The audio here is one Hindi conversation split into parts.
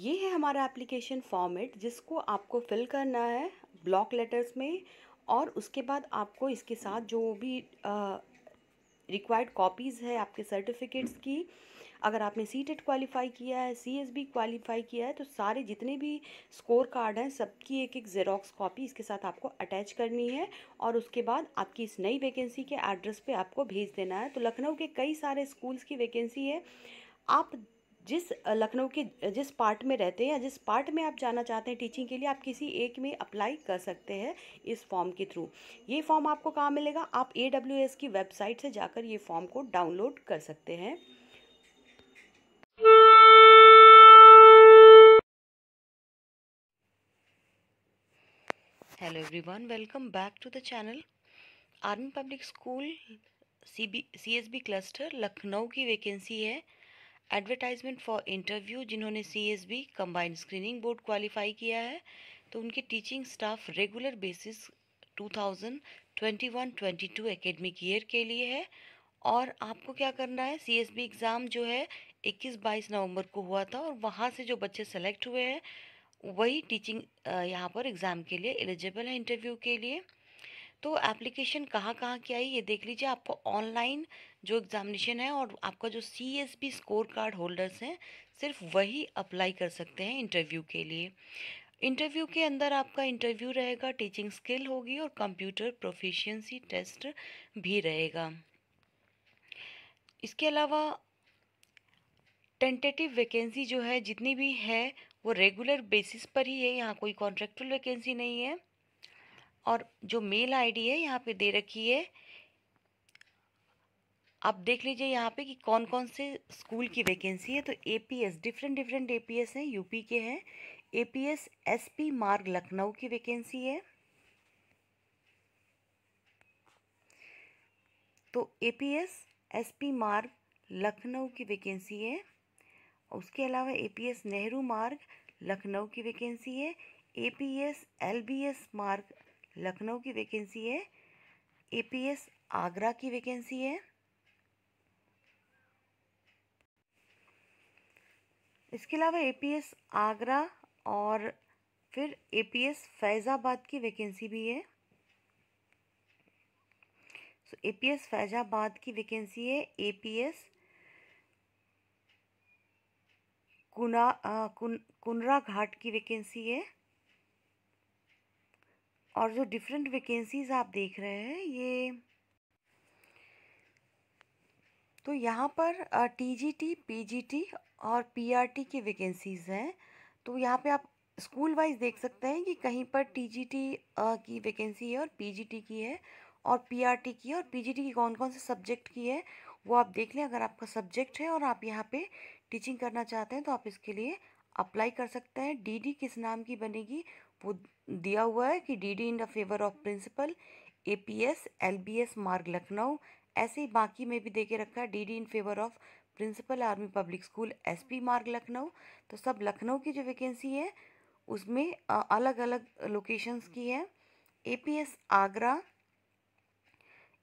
ये है हमारा एप्लीकेशन फॉर्मेट जिसको आपको फिल करना है ब्लॉक लेटर्स में, और उसके बाद आपको इसके साथ जो भी रिक्वायर्ड कॉपीज़ है आपके सर्टिफिकेट्स की, अगर आपने सीटेट क्वालिफ़ाई किया है, सीएसबी क्वालिफ़ाई किया है, तो सारे जितने भी स्कोर कार्ड हैं सबकी एक एक जेरोक्स कॉपी इसके साथ आपको अटैच करनी है और उसके बाद आपकी इस नई वैकेंसी के एड्रेस पे आपको भेज देना है। तो लखनऊ के कई सारे स्कूल्स की वैकेंसी है, आप जिस लखनऊ के जिस पार्ट में रहते हैं या जिस पार्ट में आप जाना चाहते हैं टीचिंग के लिए, आप किसी एक में अप्लाई कर सकते हैं इस फॉर्म के थ्रू। ये फॉर्म आपको कहाँ मिलेगा? आप AWS की वेबसाइट से जाकर ये फॉर्म को डाउनलोड कर सकते हैं। Hello everyone, welcome back to the channel. Army public school CSB cluster Lucknow की वैकेंसी है। एडवर्टाइजमेंट फॉर इंटरव्यू, जिन्होंने CSB combined screening board qualify किया है तो उनके teaching staff regular basis 2021-22 academic year के लिए है। और आपको क्या करना है, CSB एग्ज़ाम जो है 21-22 नवंबर को हुआ था और वहाँ से जो बच्चे सेलेक्ट हुए हैं वही टीचिंग यहाँ पर एग्ज़ाम के लिए एलिजिबल है इंटरव्यू के लिए। तो एप्लीकेशन कहाँ कहाँ की आई ये देख लीजिए। आपको ऑनलाइन जो एग्ज़ामिनेशन है और आपका जो CSB स्कोर कार्ड होल्डर्स हैं सिर्फ वही अप्लाई कर सकते हैं इंटरव्यू के लिए। इंटरव्यू के अंदर आपका इंटरव्यू रहेगा, टीचिंग स्किल होगी और कंप्यूटर प्रोफिशिएंसी टेस्ट भी रहेगा। इसके अलावा टेंटेटिव वैकेंसी जो है जितनी भी है वो रेगुलर बेसिस पर ही है, यहाँ कोई कॉन्ट्रैक्चुअल वैकेंसी नहीं है। और जो मेल आईडी है यहाँ पे दे रखी है, आप देख लीजिए यहाँ पे कि कौन कौन से स्कूल की वैकेंसी है। तो APS डिफरेंट APS हैं, यूपी के हैं। APS SP मार्ग लखनऊ की वैकेंसी है, तो APS SP मार्ग लखनऊ की वैकेंसी है। उसके अलावा APS नेहरू मार्ग लखनऊ की वैकेंसी है, APS LBS मार्ग लखनऊ की वैकेंसी है, APS आगरा की वैकेंसी है। इसके अलावा APS आगरा और फिर APS फैज़ाबाद की वैकेंसी भी है। सो APS फैज़ाबाद की वैकेंसी है, APS कुनरा घाट की वैकेंसी है। और जो डिफरेंट वैकेंसीज आप देख रहे हैं ये तो यहाँ पर TGT, PGT और PRT की वैकेंसीज हैं। तो यहाँ पे आप स्कूल वाइज देख सकते हैं कि कहीं पर TGT की वैकेंसी है और PGT की है और PRT की है, और PGT की कौन कौन से सब्जेक्ट की है वो आप देख लें। अगर आपका सब्जेक्ट है और आप यहाँ पे टीचिंग करना चाहते हैं तो आप इसके लिए अप्लाई कर सकते हैं। DD किस नाम की बनेगी वो दिया हुआ है कि DD in the favour of principal, APS LBS मार्ग लखनऊ, ऐसे ही बाकी में भी दे के रखा है DD in favour of principal army public school SP Marg Lucknow. तो सब लखनऊ की जो वैकेंसी है उसमें अलग अलग लोकेशंस की है। APS Agra,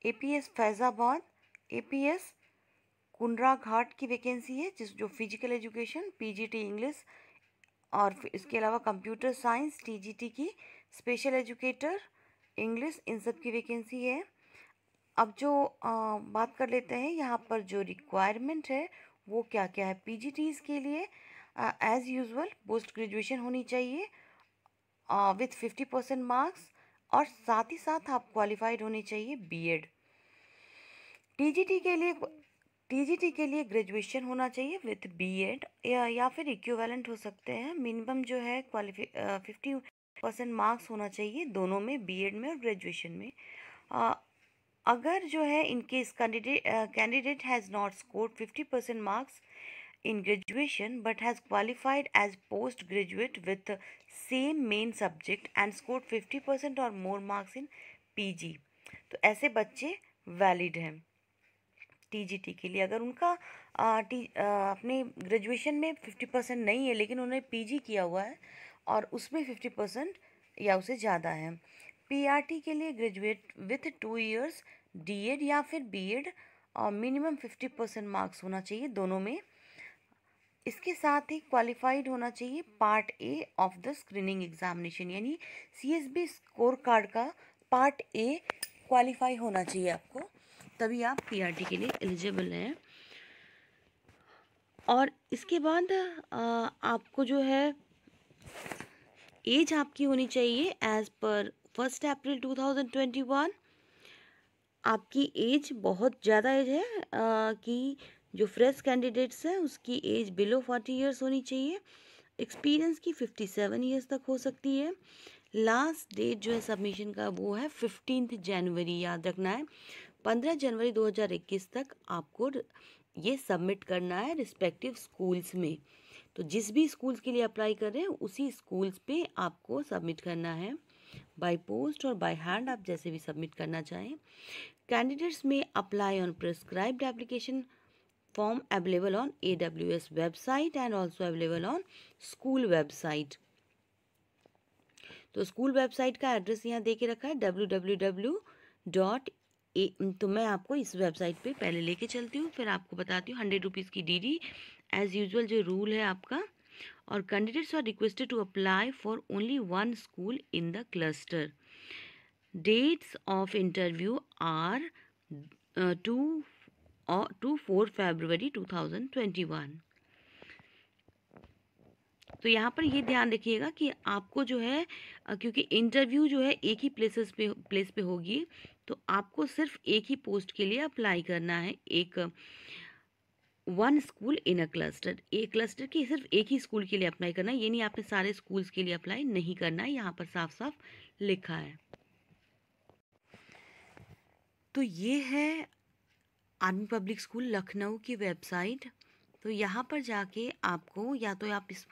APS Faizabad, APS कुनरा घाट की वैकेंसी है जिस जो फिजिकल एजुकेशन, PGT इंग्लिश और इसके अलावा कंप्यूटर साइंस, TGT की स्पेशल एजुकेटर इंग्लिश, इन सब की वैकेंसी है। अब जो बात कर लेते हैं यहाँ पर जो रिक्वायरमेंट है वो क्या क्या है। PGTs के लिए एज़ यूजुअल पोस्ट ग्रेजुएशन होनी चाहिए विथ 50% मार्क्स, और साथ ही साथ आप क्वालिफाइड होने चाहिए BEd। TGT के लिए ग्रेजुएशन होना चाहिए विथ BEd या फिर इक्विवेलेंट हो सकते हैं। मिनिमम जो है 50% मार्क्स होना चाहिए दोनों में, BEd में और ग्रेजुएशन में। अगर जो है in case candidate has not scored 50% marks in graduation but has qualified as post graduate with same main subject and scored 50% और मोर मार्क्स इन PG, तो ऐसे बच्चे वैलिड हैं TGT के लिए। अगर उनका अपने ग्रेजुएशन में 50% नहीं है लेकिन उन्होंने PG किया हुआ है और उसमें 50% या उससे ज़्यादा है। PRT के लिए ग्रेजुएट विथ 2 years DEd या फिर BEd और मिनिमम 50% मार्क्स होना चाहिए दोनों में। इसके साथ ही क्वालिफाइड होना चाहिए part A of the screening examination, यानी सीएसबी स्कोर कार्ड का पार्ट ए क्वालिफाई होना चाहिए आपको, तभी आप पीआरटी के लिए एलिजिबल हैं। और इसके बाद आपको जो है एज आपकी होनी चाहिए एज पर 1 अप्रैल 2021। आपकी एज बहुत ज़्यादा एज है कि जो फ्रेश कैंडिडेट्स हैं उसकी एज बिलो 40 ईयर्स होनी चाहिए। एक्सपीरियंस की 57 ईयर्स तक हो सकती है। लास्ट डेट जो है सबमिशन का वो है 15 जनवरी, याद रखना है। 15 जनवरी 2021 तक आपको ये सबमिट करना है रिस्पेक्टिव स्कूल्स में। तो जिस भी स्कूल्स के लिए अप्लाई कर रहे हैं उसी स्कूल्स पे आपको सबमिट करना है, बाय पोस्ट और बाय हैंड, आप जैसे भी सबमिट करना चाहें। Candidates may apply on prescribed application form available on AWS website and also available on school website. तो स्कूल वेबसाइट का एड्रेस यहाँ दे के रखा है www.a। तो मैं आपको इस वेबसाइट पे पहले लेके चलती हूँ, फिर आपको बताती हूँ। 100 रुपीज़ की DD एज यूजुअल जो रूल है आपका। और candidates are requested to apply for only 1 school in the cluster. Dates of interview are 2 और 4 फरवरी 2021। तो यहाँ पर ये ध्यान रखिएगा कि आपको जो है, क्योंकि इंटरव्यू जो है एक ही प्लेस पे होगी, तो आपको सिर्फ एक ही पोस्ट के लिए अप्लाई करना है। 1 स्कूल इन अ क्लस्टर, एक क्लस्टर के सिर्फ एक ही स्कूल के लिए अप्लाई करना है। ये नहीं आपने सारे स्कूल्स के लिए अप्लाई नहीं करना है, यहाँ पर साफ साफ लिखा है। तो ये है आर्मी पब्लिक स्कूल लखनऊ की वेबसाइट। तो यहाँ पर जाके आपको या तो आप इस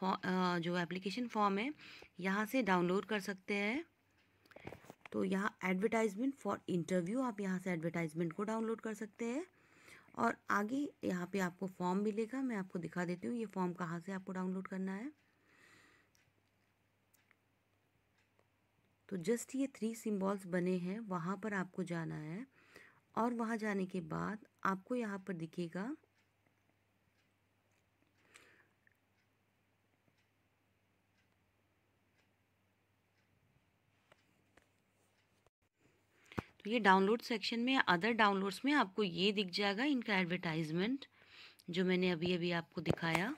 जो एप्लीकेशन फॉर्म है यहाँ से डाउनलोड कर सकते हैं। तो यहाँ एडवर्टाइजमेंट फॉर इंटरव्यू, आप यहाँ से एडवर्टाइजमेंट को डाउनलोड कर सकते हैं। और आगे यहाँ पे आपको फॉर्म मिलेगा, मैं आपको दिखा देती हूँ ये फॉर्म कहाँ से आपको डाउनलोड करना है। तो जस्ट ये 3 सिम्बॉल्स बने हैं, वहाँ पर आपको जाना है। और वहाँ जाने के बाद आपको यहाँ पर दिखेगा तो ये डाउनलोड सेक्शन में अदर डाउनलोड्स में आपको ये दिख जाएगा इनका एडवर्टाइजमेंट जो मैंने अभी अभी आपको दिखाया।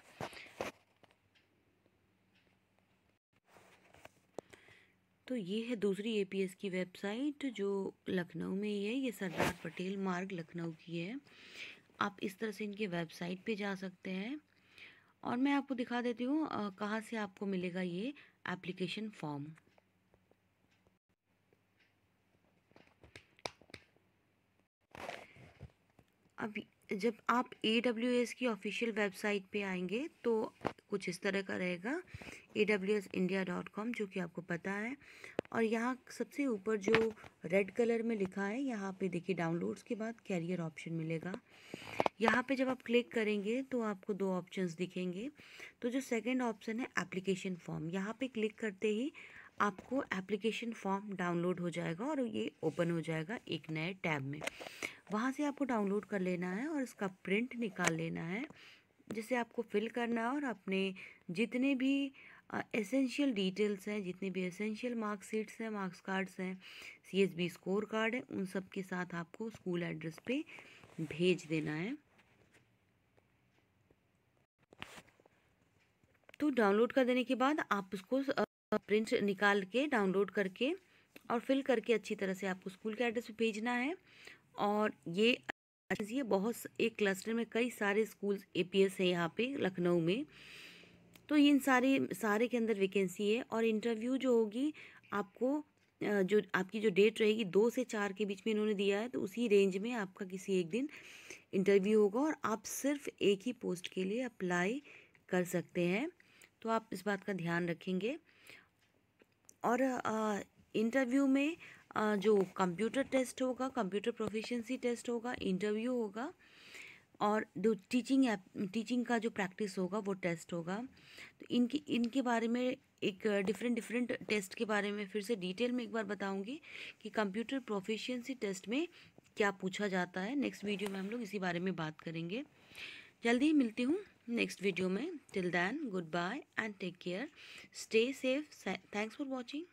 तो ये है दूसरी एपीएस की वेबसाइट जो लखनऊ में ही है, ये सरदार पटेल मार्ग लखनऊ की है। आप इस तरह से इनके वेबसाइट पे जा सकते हैं। और मैं आपको दिखा देती हूँ कहाँ से आपको मिलेगा ये एप्लीकेशन फॉर्म। अब जब आप AWS की ऑफिशियल वेबसाइट पे आएंगे तो कुछ इस तरह का रहेगा awsindia.com, जो कि आपको पता है। और यहाँ सबसे ऊपर जो रेड कलर में लिखा है, यहाँ पे देखिए डाउनलोड्स के बाद कैरियर ऑप्शन मिलेगा। यहाँ पे जब आप क्लिक करेंगे तो आपको 2 ऑप्शंस दिखेंगे। तो जो सेकंड ऑप्शन है एप्लीकेशन फॉर्म, यहाँ पे क्लिक करते ही आपको एप्लीकेशन फॉर्म डाउनलोड हो जाएगा और ये ओपन हो जाएगा एक नए टैब में। वहाँ से आपको डाउनलोड कर लेना है और इसका प्रिंट निकाल लेना है, जिसे आपको फिल करना है। और अपने जितने भी एसेंशियल डिटेल्स हैं, जितने भी एसेंशियल मार्कशीट्स हैं, मार्क्स कार्ड्स हैं, सीएसबी स्कोर कार्ड है, उन सब के साथ आपको स्कूल एड्रेस पे भेज देना है। तो डाउनलोड कर देने के बाद आप उसको प्रिंट निकाल के डाउनलोड करके और फिल करके अच्छी तरह से आपको स्कूल के एड्रेस पे भेजना है। और ये बहुत एक क्लस्टर में कई सारे स्कूल्स एपीएस है यहाँ पे लखनऊ में। तो ये इन सारे के अंदर वैकेंसी है। और इंटरव्यू जो होगी आपको जो आपकी जो डेट रहेगी 2 से 4 के बीच में इन्होंने दिया है, तो उसी रेंज में आपका किसी एक दिन इंटरव्यू होगा। और आप सिर्फ एक ही पोस्ट के लिए अप्लाई कर सकते हैं, तो आप इस बात का ध्यान रखेंगे। और इंटरव्यू में जो कंप्यूटर टेस्ट होगा, कंप्यूटर प्रोफिशिएंसी टेस्ट होगा, इंटरव्यू होगा और जो टीचिंग का जो प्रैक्टिस होगा वो टेस्ट होगा। तो इनके बारे में एक डिफरेंट टेस्ट के बारे में फिर से डिटेल में एक बार बताऊंगी कि कंप्यूटर प्रोफिशिएंसी टेस्ट में क्या पूछा जाता है। नेक्स्ट वीडियो में हम लोग इसी बारे में बात करेंगे। जल्दी ही मिलती हूँ। नेक्स्ट वीडियो में. Till then Goodbye and take care. Stay safe. Thanks for watching.